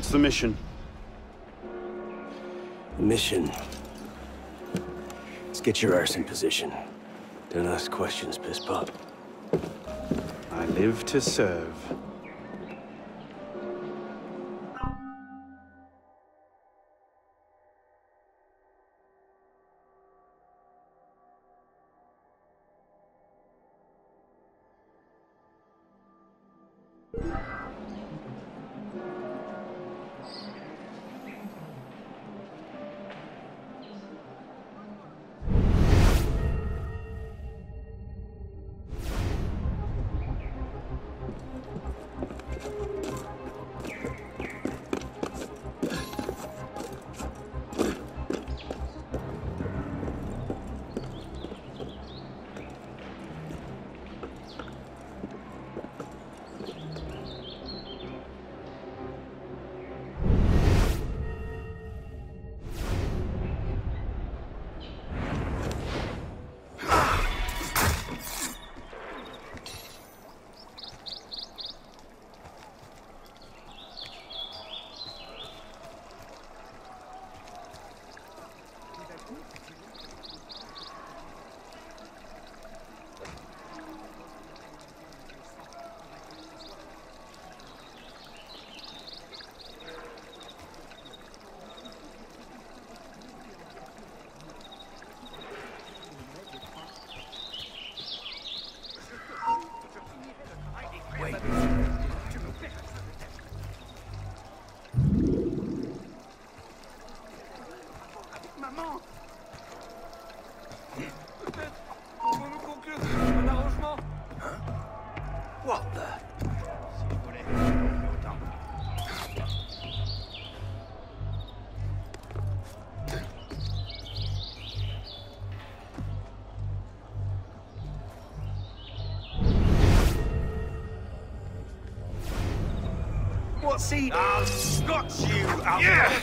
What's the mission? Mission. Let's get your arse in position. Don't ask questions, piss pop. I live to serve. See, I'll scotch you out. Yeah.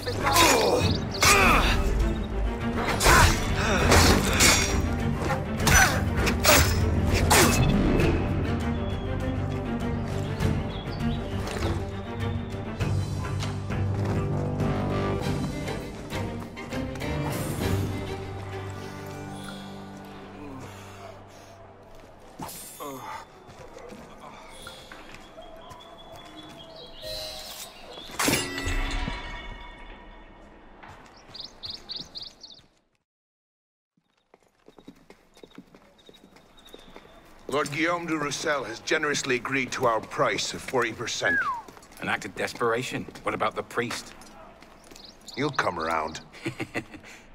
Lord Guillaume de Roussel has generously agreed to our price of 40%. An act of desperation. What about the priest? You'll come around.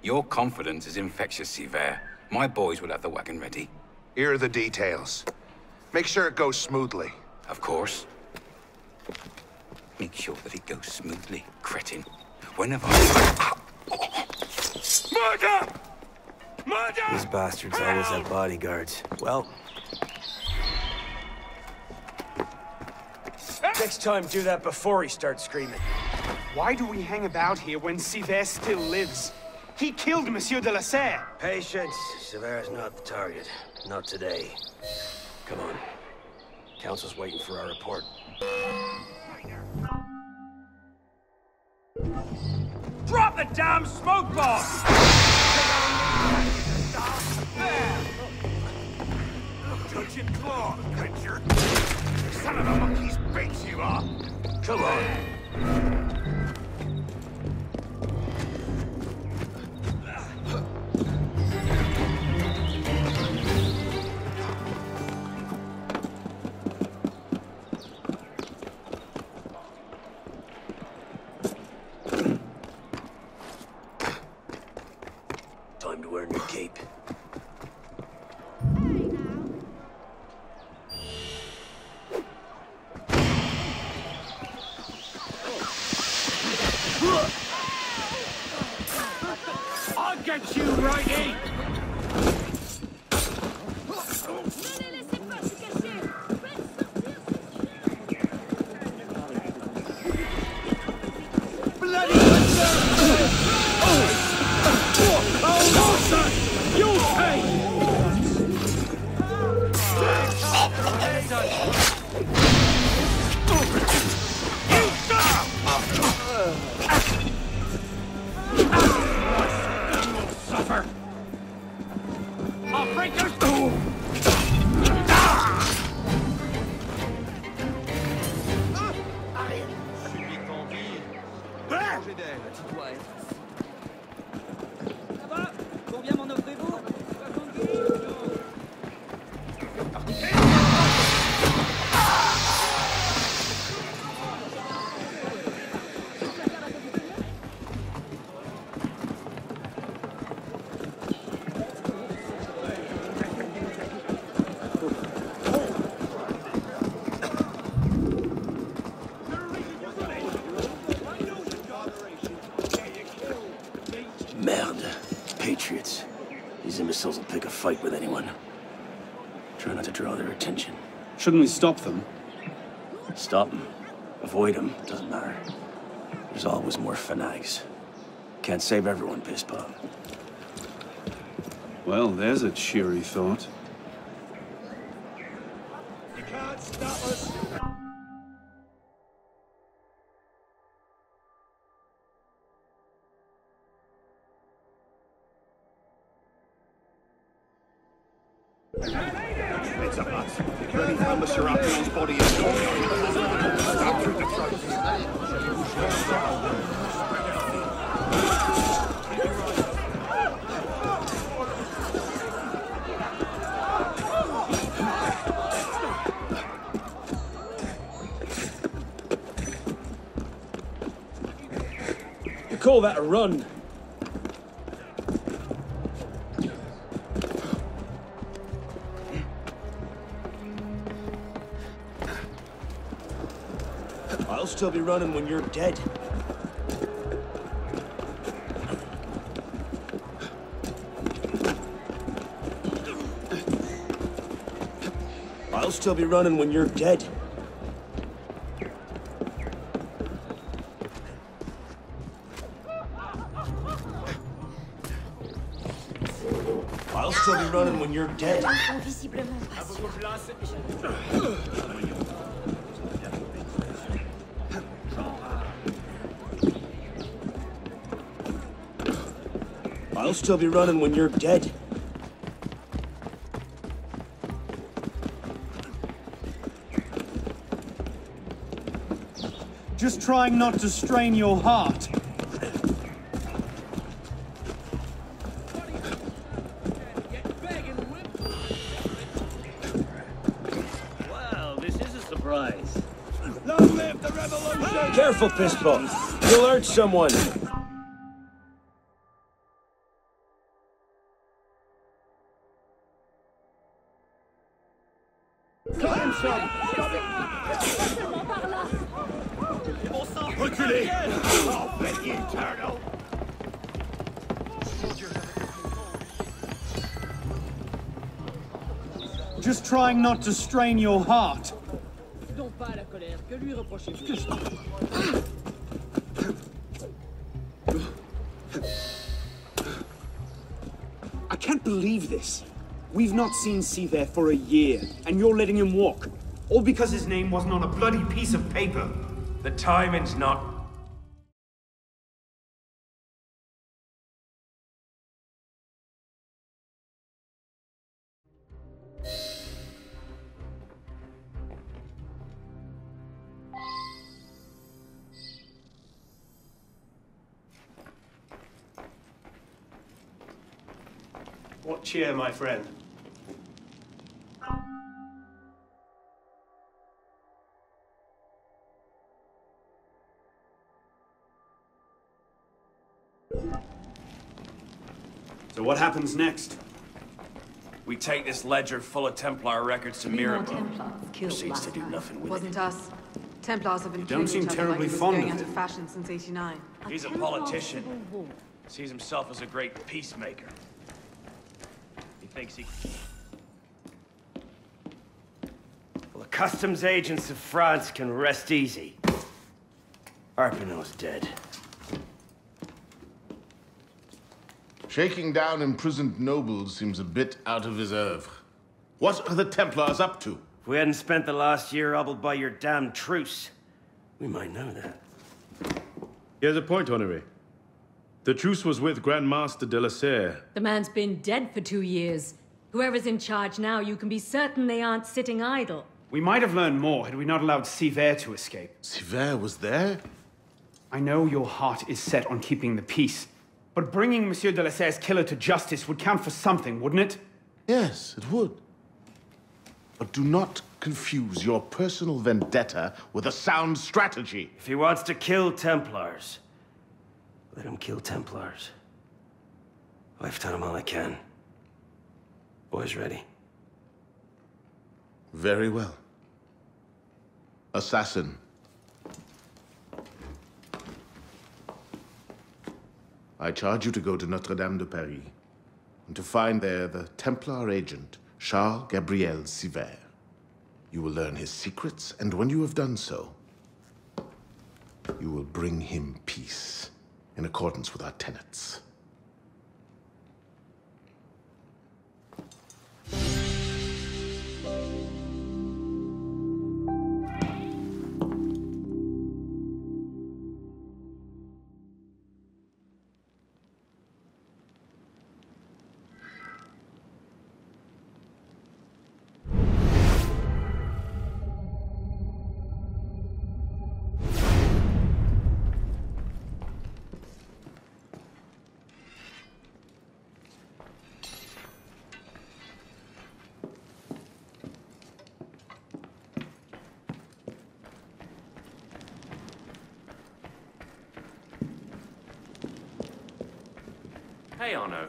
Your confidence is infectious, Sivert. My boys will have the wagon ready. Here are the details. Make sure it goes smoothly. Of course. Make sure that it goes smoothly, cretin. Whenever I... Murder! Murder! These bastards always have bodyguards. Well... Next time, do that before he starts screaming. Why do we hang about here when Sivère still lives? He killed Monsieur de la Serre. Patience. Sivère's not the target. Not today. Come on. Council's waiting for our report. Drop the damn smoke bomb! Touch him, claw, creature! Son of a monkey's bait you are! Come on! Time to wear your cape. chargé d'elle. Tu dois être. Ça va? Combien m'en offrez-vous? Fight with anyone. Try not to draw their attention. Shouldn't we stop them? Stop them. Avoid them. Doesn't matter. There's always more fanags. Can't save everyone, piss pop. Well, there's a cheery thought. You can't stop us. You call that a run? I'll be running when you're dead. I'll still be running when you're dead. I'll still be running when you're dead. I'll still be running when you're dead. Just trying not to strain your heart. Wow, this is a surprise. Long live the revolution! Careful, Pistol. You'll hurt someone. Just trying not to strain your heart. I can't believe this. We've not seen Sivert for a year, and you're letting him walk. All because his name wasn't on a bloody piece of paper. The timing's not... What cheer, my friend? So what happens next? We take this ledger full of Templar records to Mirabel. Proceeds to do nothing with it. Wasn't us. Templars have been killing each other. Don't seem terribly fond of it. Fashion since '89. He's a politician. Sees himself as a great peacemaker. He thinks he. Well, the customs agents of France can rest easy. Arpino's dead. Shaking down imprisoned nobles seems a bit out of his oeuvre. What are the Templars up to? If we hadn't spent the last year hobbled by your damn truce, we might know that. Here's a point, Honore. The truce was with Grand Master de la Serre. The man's been dead for 2 years. Whoever's in charge now, you can be certain they aren't sitting idle. We might have learned more had we not allowed Sivert to escape. Sivert was there? I know your heart is set on keeping the peace, but bringing Monsieur de la Serre's killer to justice would count for something, wouldn't it? Yes, it would. But do not confuse your personal vendetta with a sound strategy. If he wants to kill Templars, let him kill Templars. I've done them all I can. Boys ready? Very well. Assassin. I charge you to go to Notre Dame de Paris and to find there the Templar agent, Charles-Gabriel Sivert. You will learn his secrets, and when you have done so, you will bring him peace in accordance with our tenets. Hey, Honore.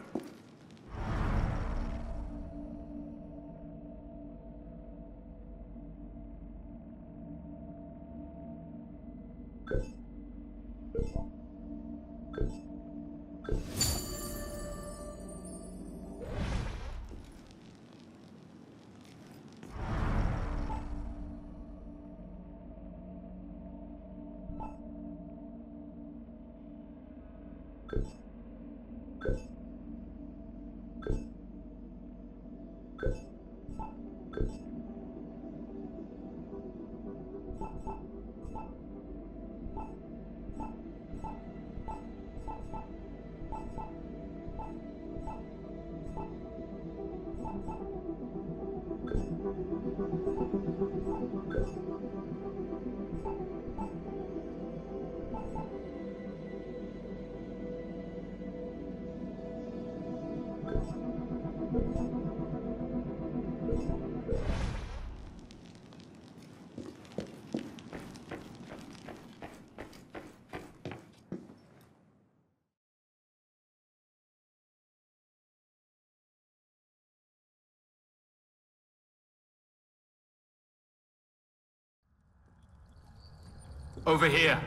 Over here.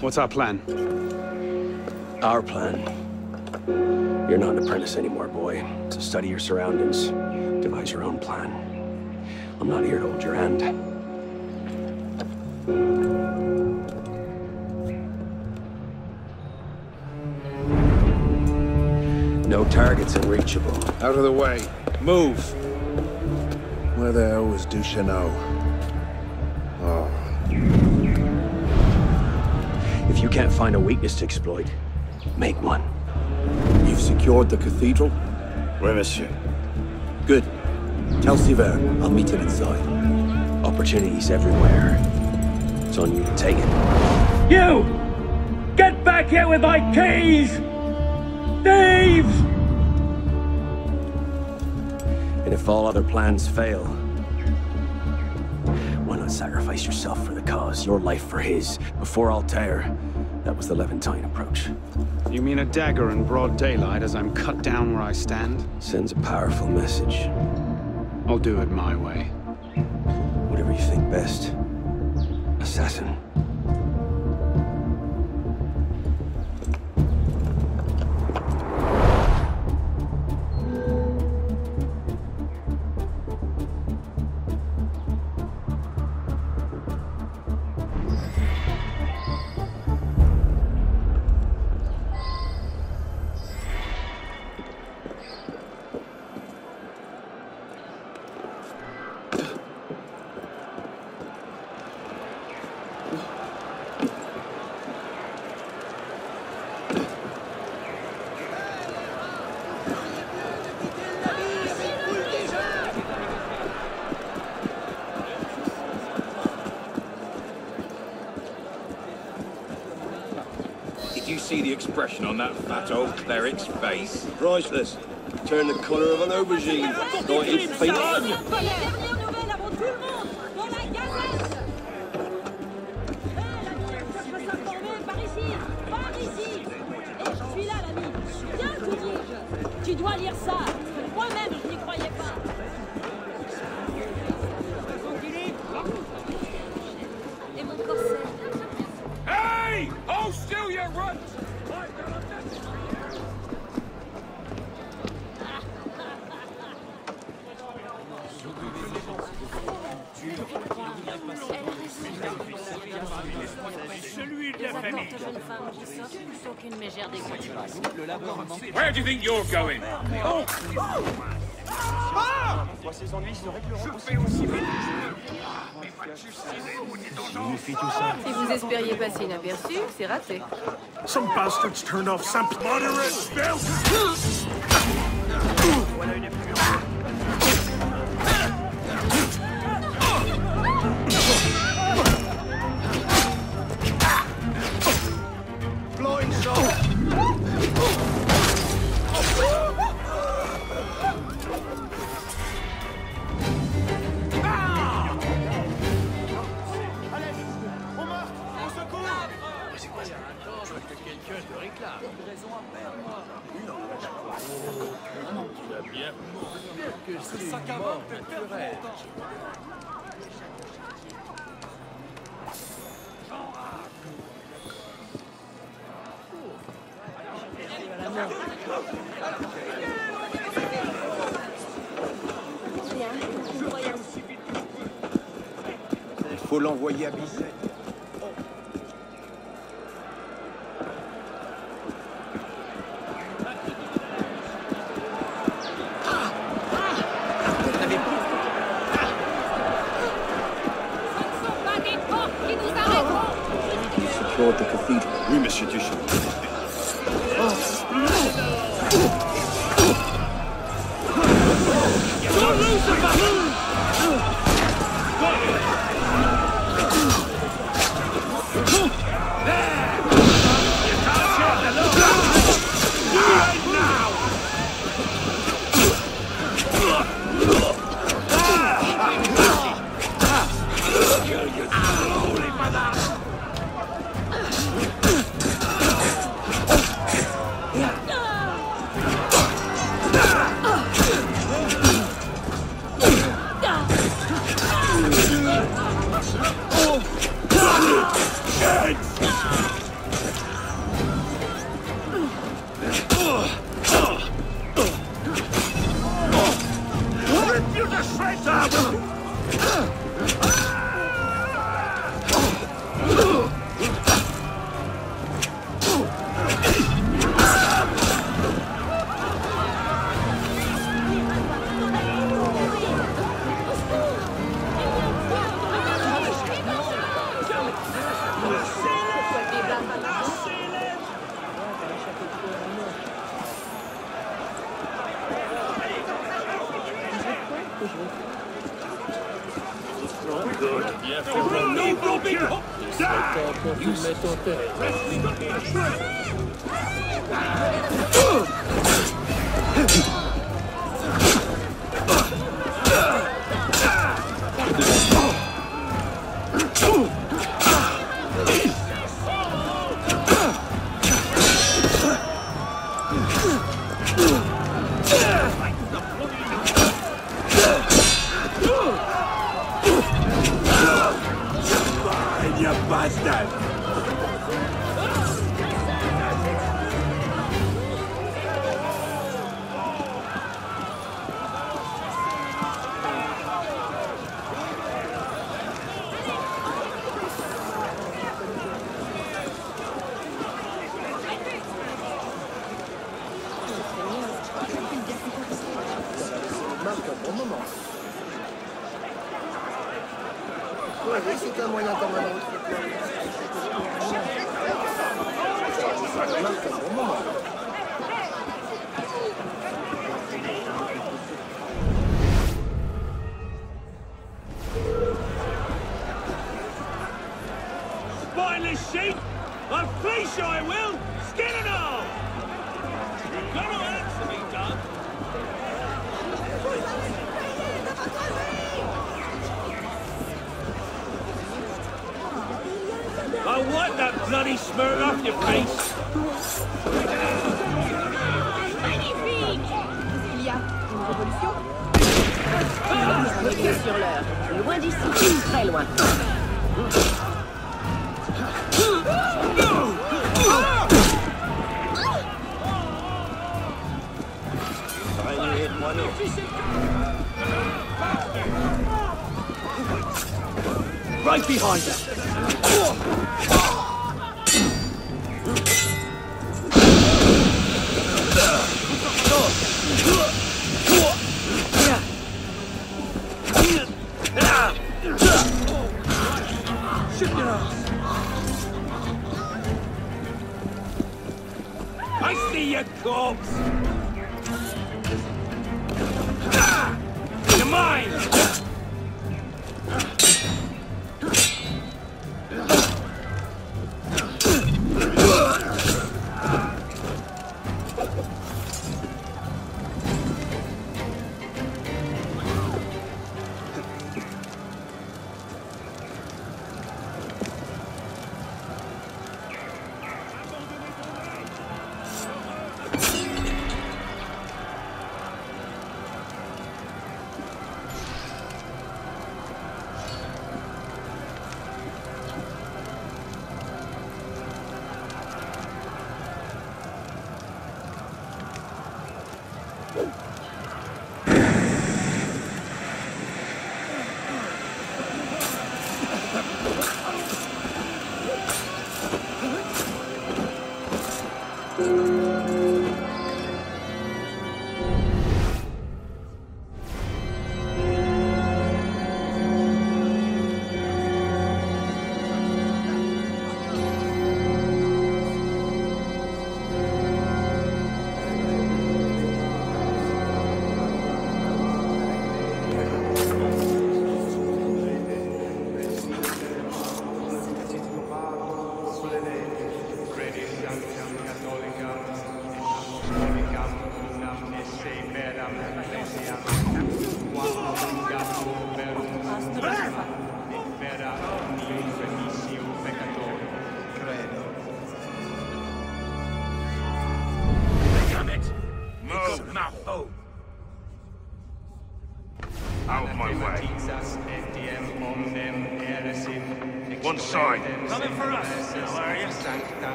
What's our plan? Our plan? You're not an apprentice anymore, boy. So study your surroundings. Devise your own plan. I'm not here to hold your hand. No targets unreachable. Out of the way. Move! Where the hell was Duchesneau? If you can't find a weakness to exploit, make one. You've secured the cathedral? Oui, monsieur. Good. Tell Sivert, I'll meet him inside. opportunities everywhere. It's on you to take it. You! Get back here with my keys! Thieves! And if all other plans fail, why not sacrifice yourself for the cause, your life for his, before Altair? That was the Levantine approach. You mean a dagger in broad daylight as I'm cut down where I stand? Sends a powerful message. I'll do it my way. Whatever you think best, assassin. See the expression on that fat old cleric's face? Priceless. Turn the colour of an aubergine. Got his feet on. Where do you think you're going? Oh! Ah! Si vous espériez passer inaperçu, c'est raté. Some bastards turned off some moderate spell. Faut l'envoyer à Bizet.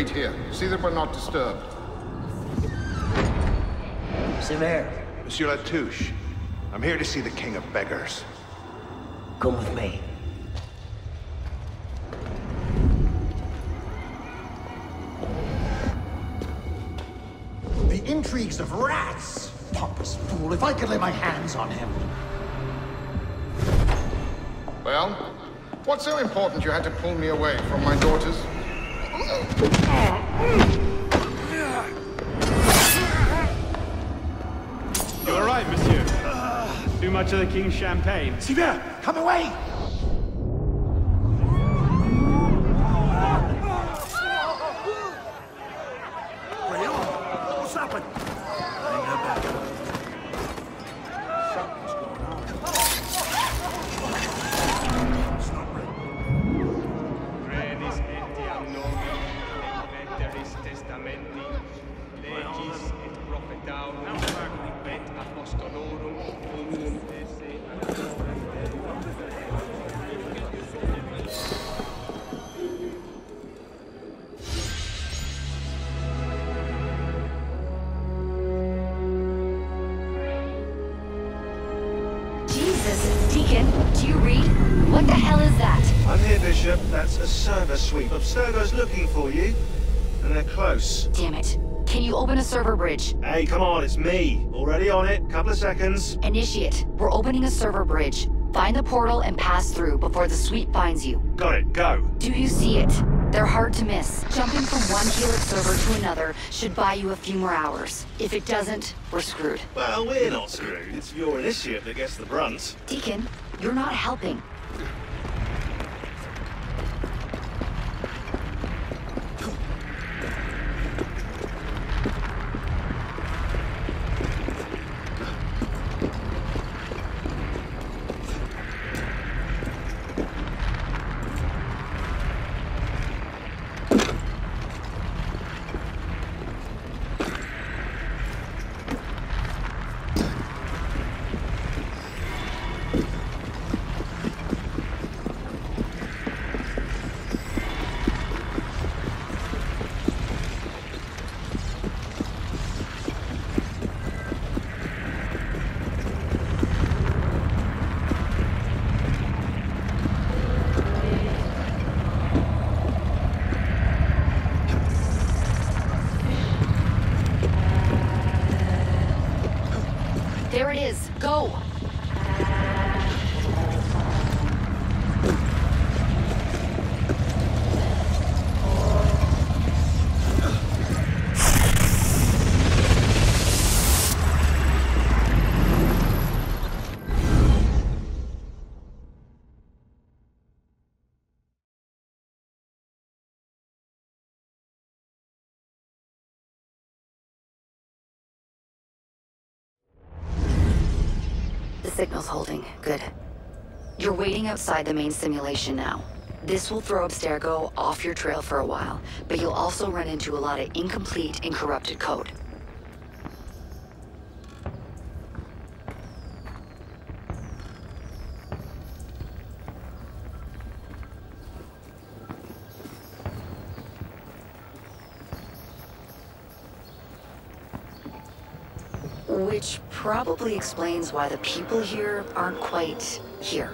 Wait here. See that we're not disturbed. Sivert. Monsieur Latouche. I'm here to see the King of Beggars. Come with me. The intrigues of rats! Pompous fool, if I could lay my hands on him. Well, what's so important you had to pull me away from my daughters? You all right, monsieur? Too much of the king's champagne. Sivert, come away! Abstergo's looking for you, and they're close. Damn it. Can you open a server bridge? Hey, come on, it's me. Already on it. Couple of seconds. Initiate. We're opening a server bridge. Find the portal and pass through before the suite finds you. Got it. Go. Do you see it? They're hard to miss. Jumping from one Helix server to another should buy you a few more hours. If it doesn't, we're screwed. Well, we're not screwed. It's your initiate that gets the brunt. Deacon, you're not helping. There it is. Go! Signal's holding. Good. You're waiting outside the main simulation now. This will throw Abstergo off your trail for a while, but you'll also run into a lot of incomplete and corrupted code. Which probably explains why the people here aren't quite here.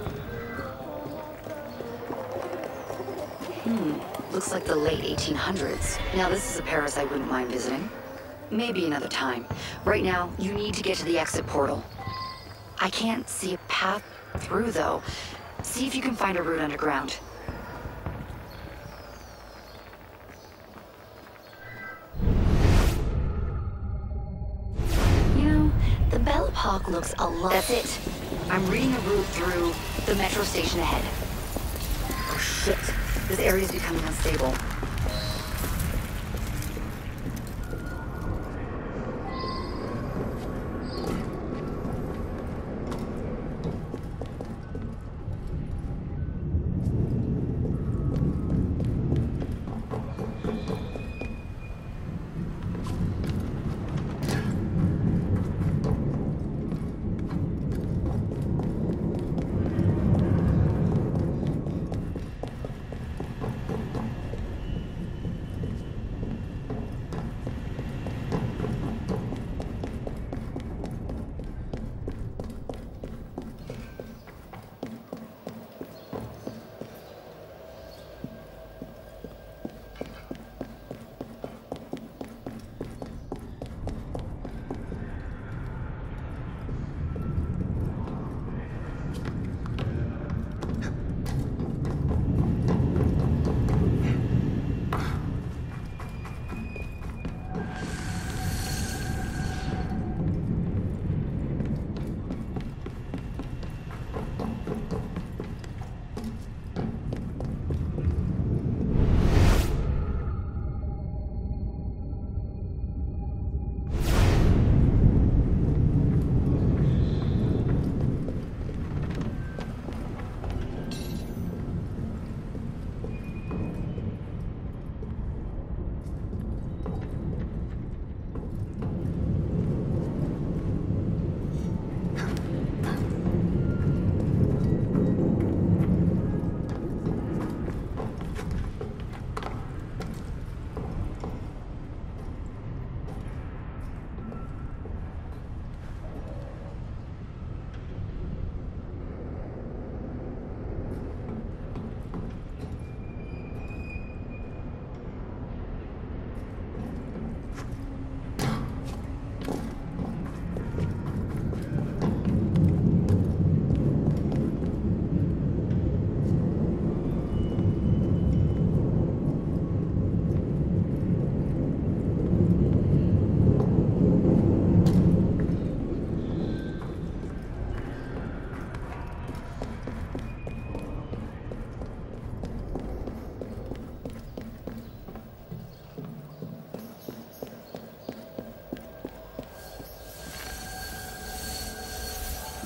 Looks like the late 1800s. Now this is a Paris I wouldn't mind visiting. Maybe another time. Right now, you need to get to the exit portal. I can't see a path through though. See if you can find a route underground. Bellapox looks a lot. That's it. I'm reading a route through the metro station ahead. Oh shit. This area's becoming unstable.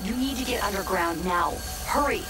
You need to get underground now. Hurry!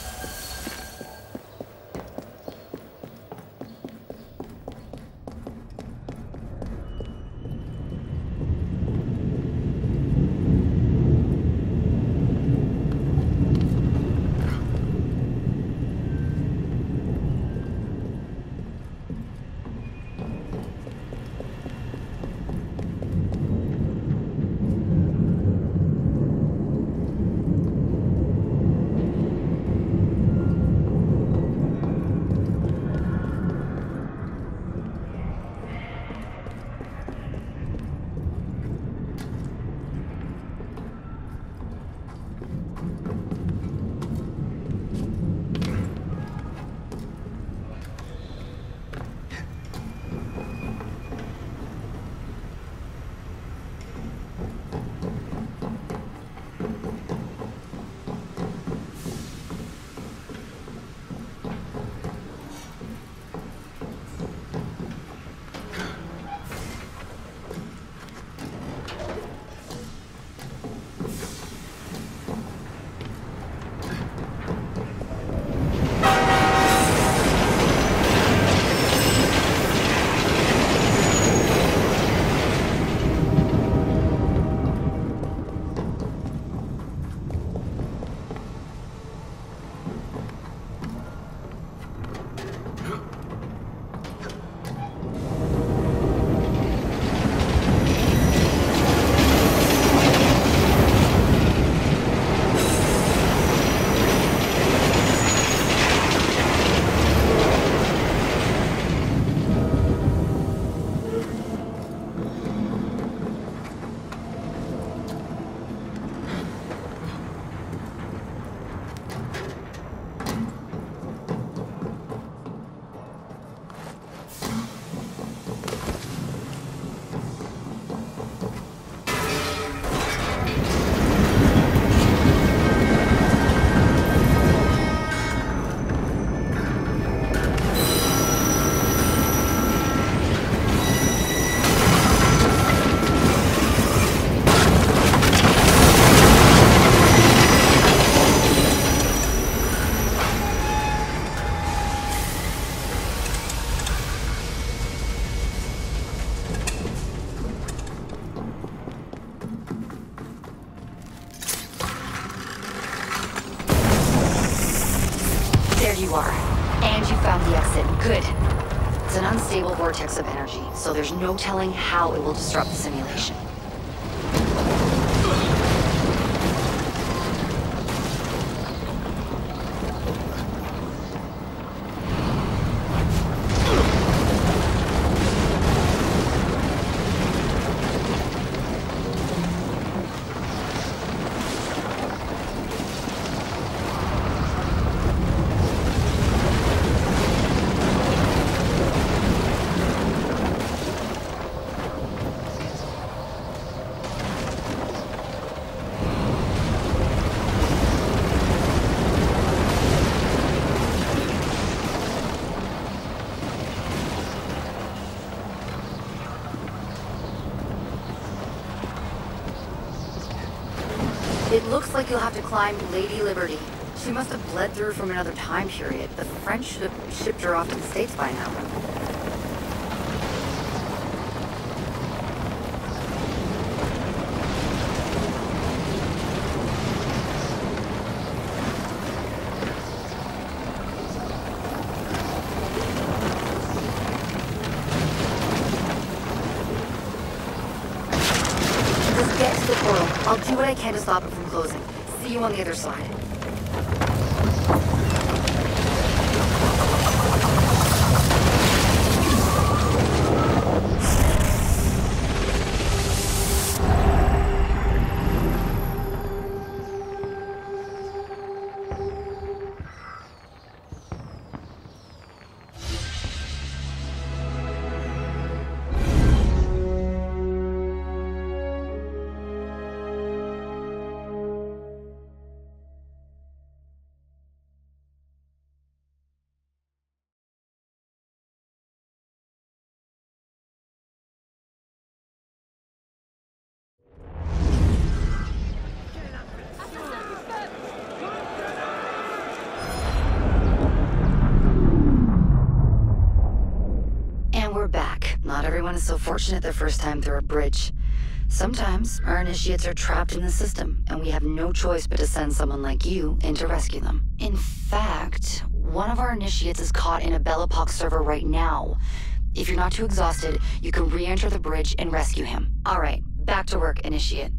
Of energy, so there's no telling how it will disrupt the simulation. Looks like you'll have to climb Lady Liberty. She must have bled through from another time period. The French should have shipped her off to the States by now. I can't stop it from closing. See you on the other side. Not everyone is so fortunate their first time through a bridge. Sometimes our initiates are trapped in the system, and we have no choice but to send someone like you in to rescue them. In fact, one of our initiates is caught in a Bellapox server right now. If you're not too exhausted, you can re-enter the bridge and rescue him. All right, back to work, initiate.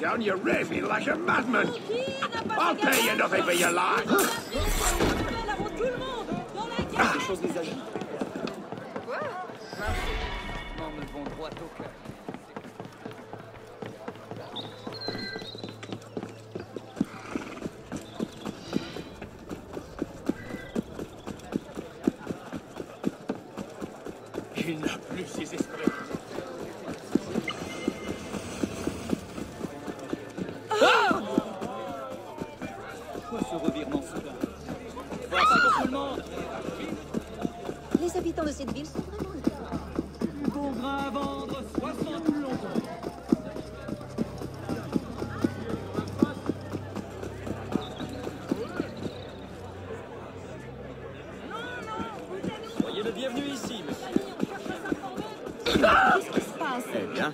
Down, you're raving like a madman. I'll pay you nothing for your life. Il n'a plus ses esprits. De cette ville sont vraiment le plus bon grain à vendre 60 plus longtemps. Soyez le bienvenu ici, monsieur. Qu'est-ce qui se passe? Eh bien.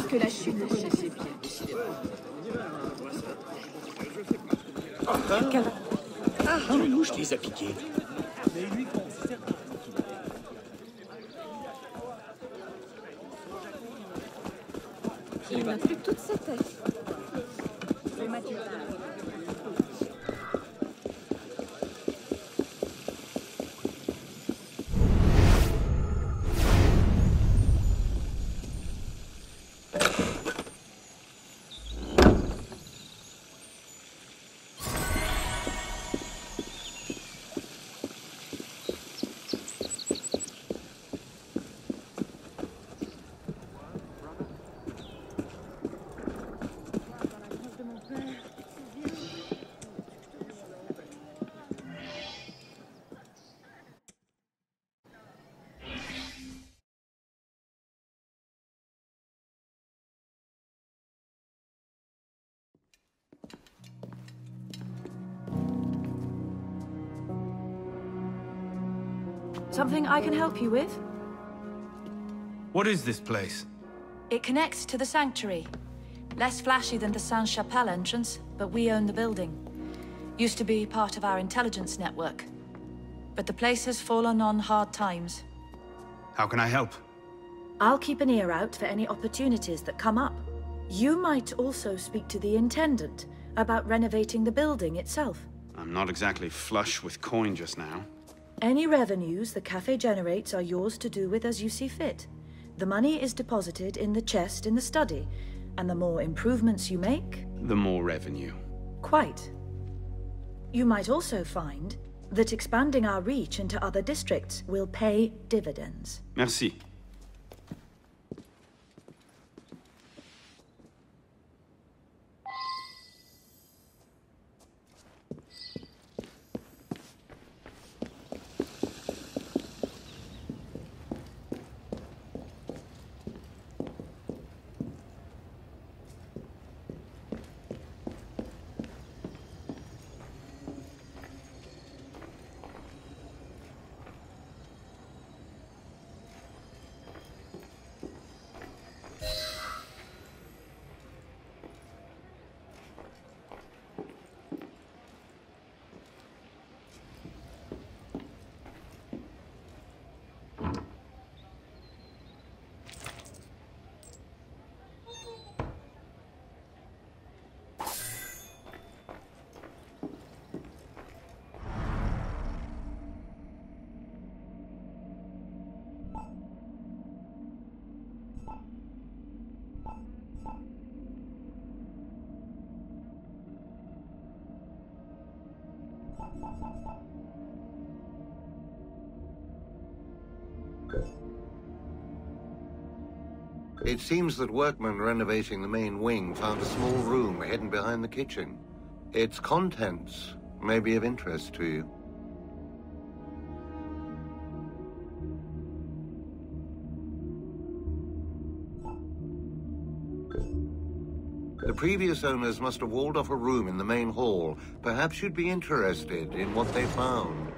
que la chute chasse ses pieds. Ah, le louche les a piqués. Il n'a plus toutes ses têtes. C'est Mathieu. Something I can help you with? What is this place? It connects to the sanctuary. Less flashy than the Saint-Chapelle entrance, but we own the building. Used to be part of our intelligence network. But the place has fallen on hard times. How can I help? I'll keep an ear out for any opportunities that come up. You might also speak to the Intendant about renovating the building itself. I'm not exactly flush with coin just now. Any revenues the cafe generates are yours to do with as you see fit. The money is deposited in the chest in the study, and the more improvements you make... the more revenue. Quite. You might also find that expanding our reach into other districts will pay dividends. Merci. It seems that workmen renovating the main wing found a small room hidden behind the kitchen. Its contents may be of interest to you. The previous owners must have walled off a room in the main hall. Perhaps you'd be interested in what they found.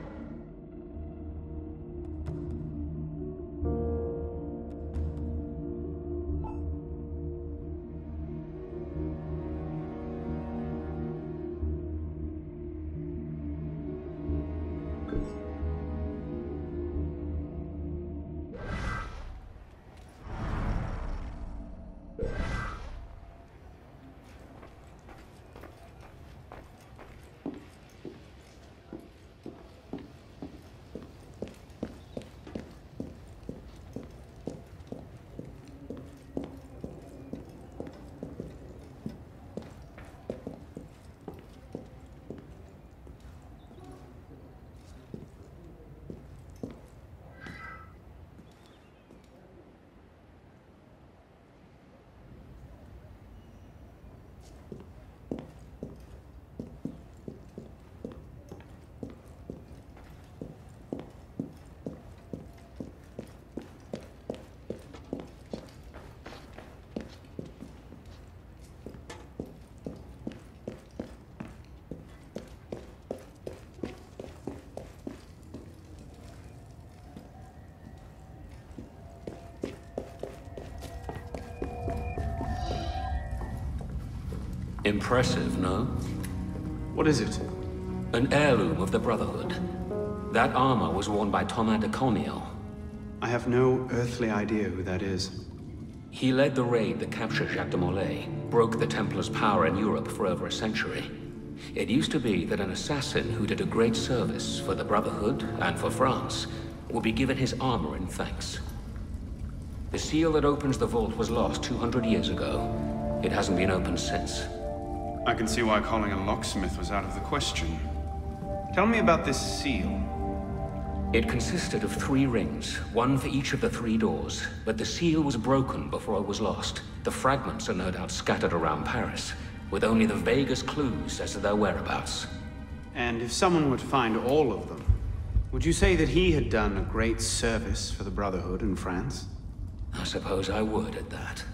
Impressive, no? What is it? An heirloom of the Brotherhood. That armor was worn by Thomas de Cornille. I have no earthly idea who that is. He led the raid that captured Jacques de Molay, broke the Templars' power in Europe for over a century. It used to be that an assassin who did a great service for the Brotherhood and for France would be given his armor in thanks. The seal that opens the vault was lost 200 years ago. It hasn't been opened since. I can see why calling a locksmith was out of the question. Tell me about this seal. It consisted of 3 rings, one for each of the 3 doors, but the seal was broken before it was lost. The fragments are no doubt scattered around Paris, with only the vaguest clues as to their whereabouts. And if someone were to find all of them, would you say that he had done a great service for the Brotherhood in France? I suppose I would at that.